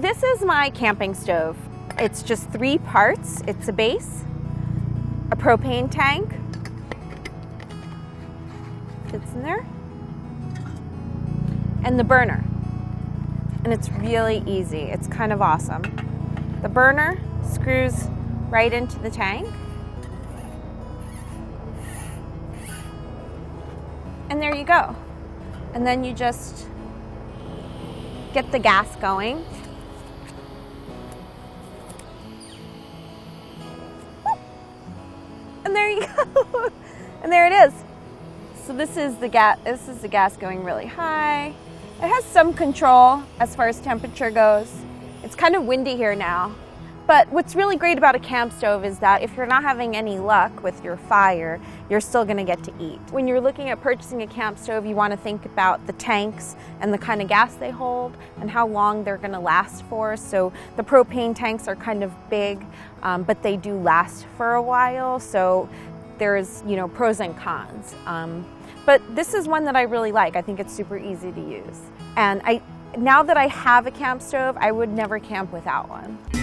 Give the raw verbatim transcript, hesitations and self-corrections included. This is my camping stove. It's just three parts. It's a base, a propane tank, fits in there, and the burner. And it's really easy. It's kind of awesome. The burner screws right into the tank. And there you go. And then you just get the gas going. And there you go. And there it is. So this is the gas this is the gas going really high. It has some control as far as temperature goes. It's kind of windy here now. But what's really great about a camp stove is that if you're not having any luck with your fire, you're still gonna get to eat. When you're looking at purchasing a camp stove, you wanna think about the tanks and the kind of gas they hold and how long they're gonna last for. So the propane tanks are kind of big, um, but they do last for a while. So there's, you know, pros and cons. Um, But this is one that I really like. I think it's super easy to use. And I, now that I have a camp stove, I would never camp without one.